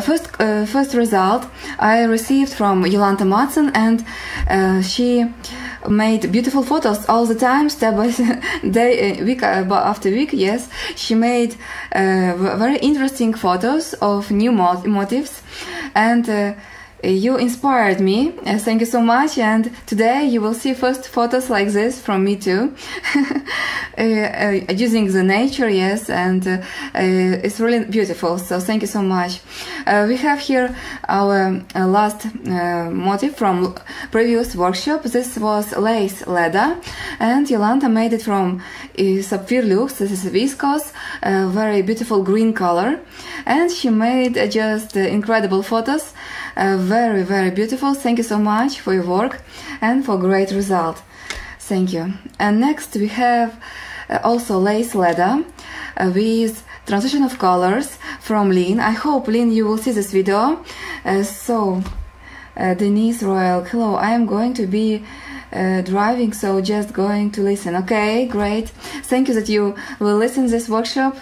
First result I received from Yolanta Madsen, and she made beautiful photos all the time, step by day, week after week. Yes, she made very interesting photos of new motifs, and you inspired me. Thank you so much, and today you will see first photos like this from me too. Using the nature, yes, and it's really beautiful, so thank you so much. We have here our last motif from previous workshop. This was lace leather, and Yolanta made it from Sapphire. This is viscose, very beautiful green color, and she made just incredible photos. Very, very beautiful. Thank you so much for your work and for great result. Thank you. And next we have also lace leather with transition of colors from Lynn. I hope, Lynn, you will see this video. Denise Royal, hello. I am going to be driving, so just going to listen. Okay, great. Thank you that you will listen this workshop.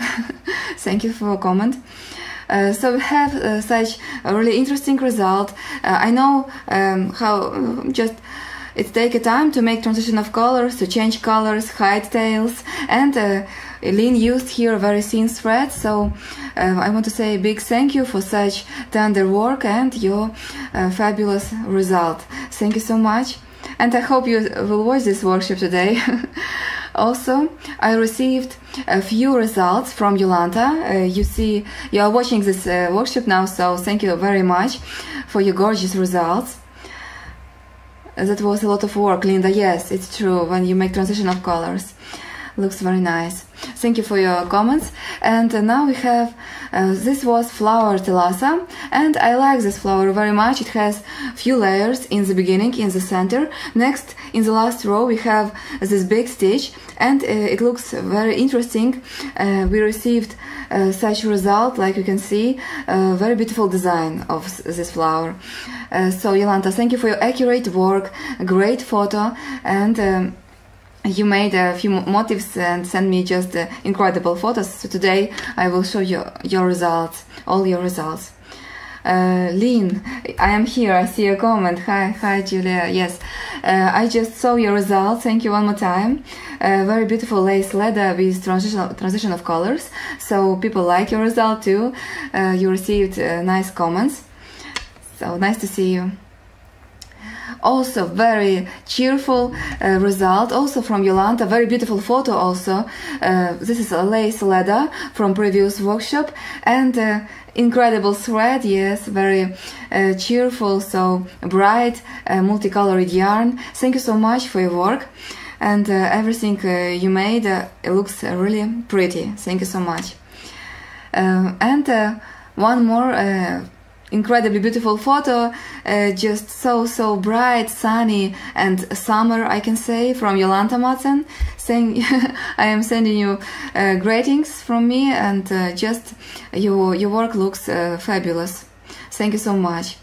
Thank you for a comment. So we have such a really interesting result. I know how just it takes a time to make transition of colors, to change colors, hide tails, and Lynn used here very thin thread. So I want to say a big thank you for such tender work and your fabulous result. Thank you so much, and I hope you will watch this workshop today. Also, I received a few results from Yolanta. You see, you are watching this workshop now, so thank you very much for your gorgeous results. That was a lot of work, Linda. Yes, it's true, when you make transition of colors. Looks very nice. Thank you for your comments. And now we have, this was flower telasa, and I like this flower very much. It has few layers in the beginning, in the center. Next, in the last row, we have this big stitch, and it looks very interesting. We received such result, like you can see, very beautiful design of this flower. So Yolanta, thank you for your accurate work, great photo, and you made a few motifs and sent me just incredible photos. So today I will show you your results, all your results. Lynn, I am here, I see your comment. Hi Julia, yes. I just saw your results, thank you one more time. Very beautiful lace leather with transition of colors. So people like your result too. You received nice comments. So nice to see you. Also very cheerful result, also from Yolanta, very beautiful photo also. This is a lace leather from previous workshop, and incredible thread, yes, very cheerful, so bright, multicolored yarn. Thank you so much for your work, and everything you made, it looks really pretty. Thank you so much. One more incredibly beautiful photo, just so bright, sunny, and summer, I can say, from Yolanta Madsen. I am sending you greetings from me, and just your work looks fabulous. Thank you so much.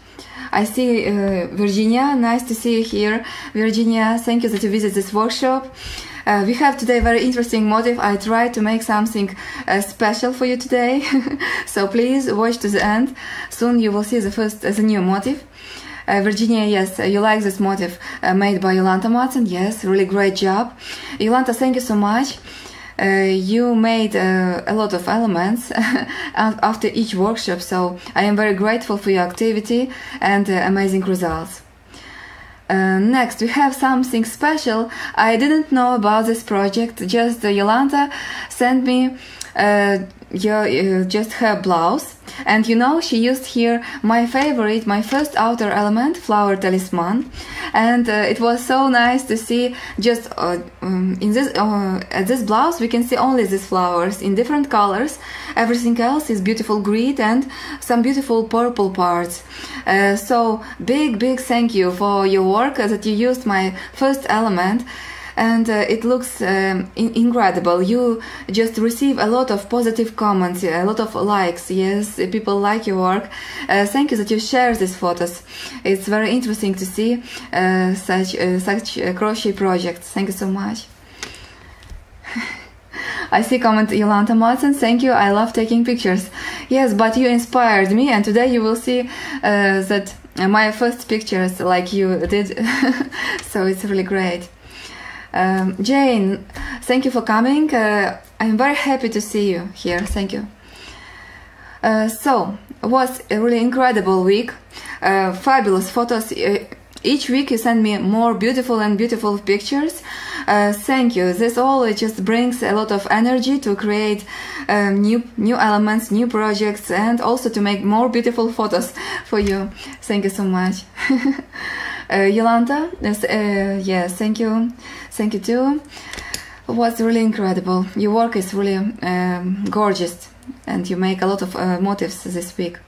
I see Virginia, nice to see you here. Virginia, thank you that you visit this workshop. We have today very interesting motif. I tried to make something special for you today, so please watch to the end. Soon you will see the first the new motif. Virginia, yes, you like this motif made by Yolanta Madsen. Yes, really great job. Yolanta, thank you so much. You made a lot of elements after each workshop, so I am very grateful for your activity and amazing results. Next, we have something special. I didn't know about this project. Just Yolanta sent me just her blouse, and you know, she used here my favorite, my first outer element, flower talisman, and it was so nice to see just in this at this blouse we can see only these flowers in different colors. Everything else is beautiful green and some beautiful purple parts. So big thank you for your work that you used my first element. And it looks incredible. You just receive a lot of positive comments, a lot of likes. Yes, people like your work. Thank you that you share these photos. It's very interesting to see such crochet projects. Thank you so much. I see comment Yolanta Madsen, thank you, I love taking pictures. Yes, but you inspired me, and today you will see that my first pictures like you did. So it's really great. Jane, thank you for coming. I'm very happy to see you here. Thank you. So it was a really incredible week. Fabulous photos. Each week you send me more beautiful pictures. Thank you. This all it just brings a lot of energy to create new elements, new projects, and also to make more beautiful photos for you. Thank you so much. Yolanta, yes, thank you. Thank you too. It was really incredible. Your work is really gorgeous, and you make a lot of motifs this week.